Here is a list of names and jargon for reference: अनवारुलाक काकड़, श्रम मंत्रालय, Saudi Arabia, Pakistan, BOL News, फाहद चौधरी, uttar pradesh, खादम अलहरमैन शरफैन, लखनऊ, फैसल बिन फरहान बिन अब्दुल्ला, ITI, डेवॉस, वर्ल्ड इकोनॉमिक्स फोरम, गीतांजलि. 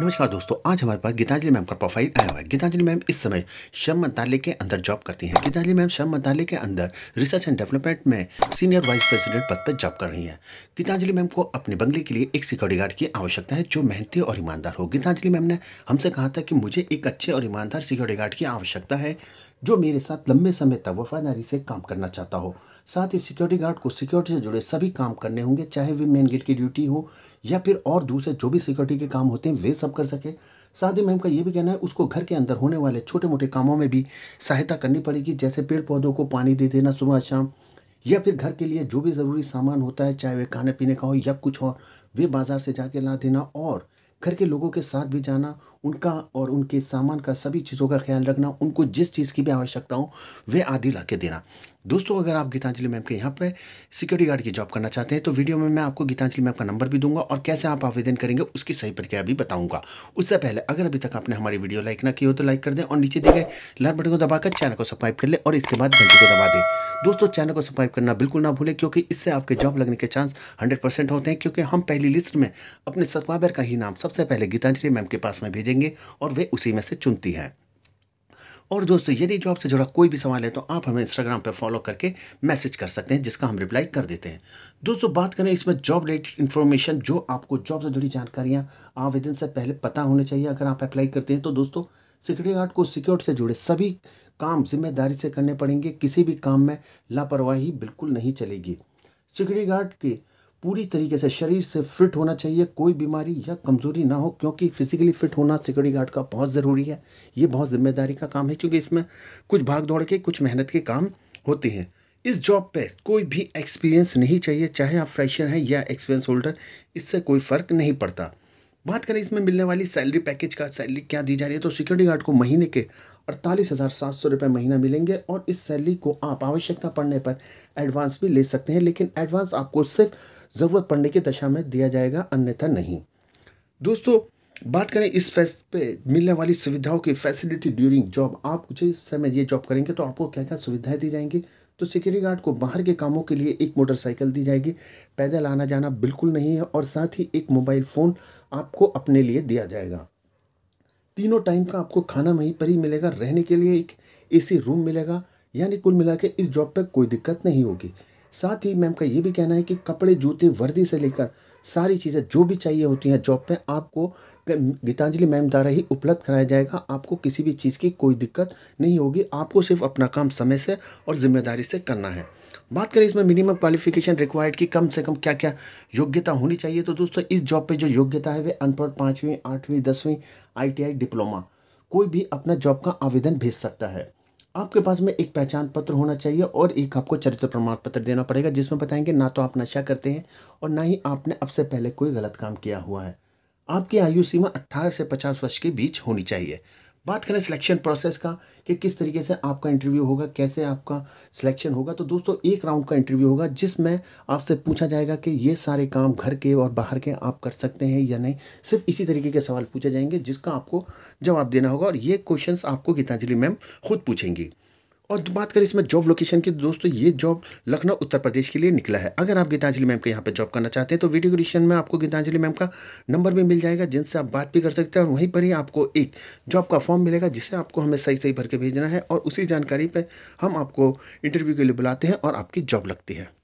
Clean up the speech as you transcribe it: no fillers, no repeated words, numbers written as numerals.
नमस्कार दोस्तों, आज हमारे पास गीतांजलि मैम का प्रोफाइल आया हुआ है। गीतांजलि मैम इस समय श्रम मंत्रालय के अंदर जॉब करती हैं। गीतांजलि मैम श्रम मंत्रालय के अंदर रिसर्च एंड डेवलपमेंट में सीनियर वाइस प्रेसिडेंट पद पर जॉब कर रही हैं। गीतांजलि मैम को अपने बंगले के लिए एक सिक्योरिटी गार्ड की आवश्यकता है जो मेहनती और ईमानदार हो। गीतांजलि मैम ने हमसे कहा था कि मुझे एक अच्छे और ईमानदार सिक्योरिटी गार्ड की आवश्यकता है जो मेरे साथ लंबे समय तक वफादारी से काम करना चाहता हो। साथ ही सिक्योरिटी गार्ड को सिक्योरिटी से जुड़े सभी काम करने होंगे, चाहे वे मेन गेट की ड्यूटी हो या फिर और दूसरे जो भी सिक्योरिटी के काम होते हैं वे सब कर सके। साथ ही मैम का ये भी कहना है उसको घर के अंदर होने वाले छोटे मोटे कामों में भी सहायता करनी पड़ेगी, जैसे पेड़ पौधों को पानी दे देना सुबह शाम, या फिर घर के लिए जो भी ज़रूरी सामान होता है चाहे वे खाने पीने का हो या कुछ और, वे बाज़ार से जाके ला देना और घर के लोगों के साथ भी जाना, उनका और उनके सामान का सभी चीज़ों का ख्याल रखना, उनको जिस चीज़ की भी आवश्यकता हो वे आदि ला के देना। दोस्तों, अगर आप गीतांजलि मैम के यहाँ पे सिक्योरिटी गार्ड की जॉब करना चाहते हैं तो वीडियो में मैं आपको गीतांजलि मैम का नंबर भी दूंगा और कैसे आप आवेदन करेंगे उसकी सही प्रक्रिया भी बताऊँगा। उससे पहले अगर अभी तक आपने हमारी वीडियो लाइक ना की हो तो लाइक कर दें और नीचे दिए गए लाल बटन को दबाकर चैनल को सब्सक्राइब कर ले और इसके बाद घंटे को दबा दें। दोस्तों, चैनल को सब्सक्राइब करना बिल्कुल ना भूलें क्योंकि इससे आपके जॉब लगने के चांस 100% होते हैं, क्योंकि हम पहली लिस्ट में अपने सब्सक्राइबर का ही नाम सबसे पहले गीतांजलि मैम के पास में भेजेंगे और वे उसी में से चुनती हैं। और दोस्तों, यदि जॉब से जुड़ा कोई भी सवाल है तो आप हमें इंस्टाग्राम पर फॉलो करके मैसेज कर सकते हैं जिसका हम रिप्लाई कर देते हैं। दोस्तों, बात करें इसमें जॉब रिलेटेड इन्फॉर्मेशन, जो आपको जॉब से जुड़ी जानकारियाँ आवेदन से पहले पता होने चाहिए अगर आप अप्लाई करते हैं। तो दोस्तों, सिक्योरिटी गार्ड को सिक्योरिटी से जुड़े सभी काम जिम्मेदारी से करने पड़ेंगे, किसी भी काम में लापरवाही बिल्कुल नहीं चलेगी। सिक्योरिटी गार्ड के पूरी तरीके से शरीर से फिट होना चाहिए, कोई बीमारी या कमज़ोरी ना हो, क्योंकि फिजिकली फिट होना सिक्योरिटी गार्ड का बहुत ज़रूरी है। ये बहुत जिम्मेदारी का काम है क्योंकि इसमें कुछ भाग दौड़ के कुछ मेहनत के काम होते हैं। इस जॉब पे कोई भी एक्सपीरियंस नहीं चाहिए, चाहे आप फ्रेशर हैं या एक्सपीरियंस होल्डर, इससे कोई फ़र्क नहीं पड़ता। बात करें इसमें मिलने वाली सैलरी पैकेज का, सैलरी क्या दी जा रही है, तो सिक्योरिटी गार्ड को महीने के 48,700 रुपये महीना मिलेंगे और इस सैलरी को आप आवश्यकता पड़ने पर एडवांस भी ले सकते हैं, लेकिन एडवांस आपको सिर्फ ज़रूरत पड़ने की दशा में दिया जाएगा, अन्यथा नहीं। दोस्तों, बात करें इस फेस्ट पे मिलने वाली सुविधाओं की, फैसिलिटी ड्यूरिंग जॉब, आप कुछ इस समय ये जॉब करेंगे तो आपको क्या क्या सुविधाएं दी जाएंगी। तो सिक्योरिटी गार्ड को बाहर के कामों के लिए एक मोटरसाइकिल दी जाएगी, पैदल आना जाना बिल्कुल नहीं है, और साथ ही एक मोबाइल फ़ोन आपको अपने लिए दिया जाएगा। तीनों टाइम का आपको खाना वहीं पर ही मिलेगा, रहने के लिए एक AC रूम मिलेगा, यानी कुल मिला के इस जॉब पर कोई दिक्कत नहीं होगी। साथ ही मैम का ये भी कहना है कि कपड़े, जूते, वर्दी से लेकर सारी चीज़ें जो भी चाहिए होती हैं जॉब पे आपको गीतांजलि मैम द्वारा ही उपलब्ध कराया जाएगा। आपको किसी भी चीज़ की कोई दिक्कत नहीं होगी, आपको सिर्फ अपना काम समय से और जिम्मेदारी से करना है। बात करें इसमें मिनिमम क्वालिफिकेशन रिक्वायर्ड की, कम से कम क्या क्या योग्यता होनी चाहिए, तो दोस्तों इस जॉब पर जो योग्यता है वे अनपढ़ 5वीं 8वीं 10वीं ITI डिप्लोमा कोई भी अपना जॉब का आवेदन भेज सकता है। आपके पास में एक पहचान पत्र होना चाहिए और एक आपको चरित्र प्रमाण पत्र देना पड़ेगा जिसमें बताएंगे ना तो आप नशा करते हैं और ना ही आपने अब से पहले कोई गलत काम किया हुआ है। आपकी आयु सीमा 18 से 50 वर्ष के बीच होनी चाहिए। बात करें सिलेक्शन प्रोसेस का कि किस तरीके से आपका इंटरव्यू होगा, कैसे आपका सिलेक्शन होगा, तो दोस्तों एक राउंड का इंटरव्यू होगा जिसमें आपसे पूछा जाएगा कि ये सारे काम घर के और बाहर के आप कर सकते हैं या नहीं। सिर्फ इसी तरीके के सवाल पूछे जाएंगे जिसका आपको जवाब देना होगा और ये क्वेश्चंस आपको गीतांजलि मैम खुद पूछेंगी। और बात करें इसमें जॉब लोकेशन की, दोस्तों ये जॉब लखनऊ उत्तर प्रदेश के लिए निकला है। अगर आप गीतांजलि मैम के यहाँ पे जॉब करना चाहते हैं तो वीडियो डिस्क्रिप्शन में आपको गीतांजलि मैम का नंबर भी मिल जाएगा जिनसे आप बात भी कर सकते हैं और वहीं पर ही आपको एक जॉब का फॉर्म मिलेगा जिसे आपको हमें सही भर के भेजना है और उसी जानकारी पर हम आपको इंटरव्यू के लिए बुलाते हैं और आपकी जॉब लगती है।